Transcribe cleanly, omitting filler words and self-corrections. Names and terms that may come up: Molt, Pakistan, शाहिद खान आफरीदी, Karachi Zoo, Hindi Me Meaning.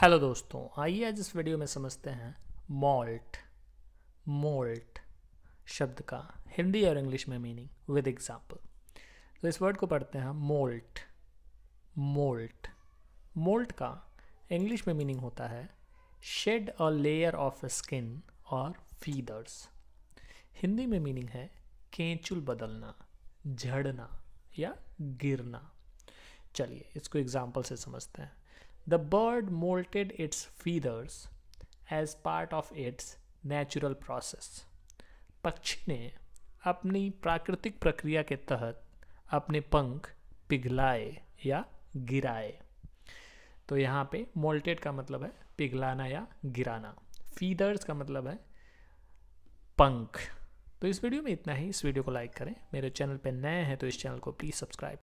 Hello दोस्तों, आइए आज इस वीडियो में समझते हैं मोल्ट शब्द का हिंदी और इंग्लिश में मीनिंग विद एग्जाम्पल। तो इस वर्ड को पढ़ते हैं मोल्ट। मोल्ट का इंग्लिश में मीनिंग होता है शेड और लेयर ऑफ स्किन और फीदर्स। हिंदी में मीनिंग है केंचुल बदलना, झड़ना या गिरना। चलिए इसको एग्जाम्पल से समझते हैं। The bird molted its feathers as part of its natural process. पक्षी ने अपनी प्राकृतिक प्रक्रिया के तहत अपने पंख पिघलाए या गिराए। तो यहाँ पे molted का मतलब है पिघलाना या गिराना, feathers का मतलब है पंख। तो इस वीडियो में इतना ही। इस वीडियो को लाइक करें। मेरे चैनल पे नए हैं तो इस चैनल को प्लीज़ सब्सक्राइब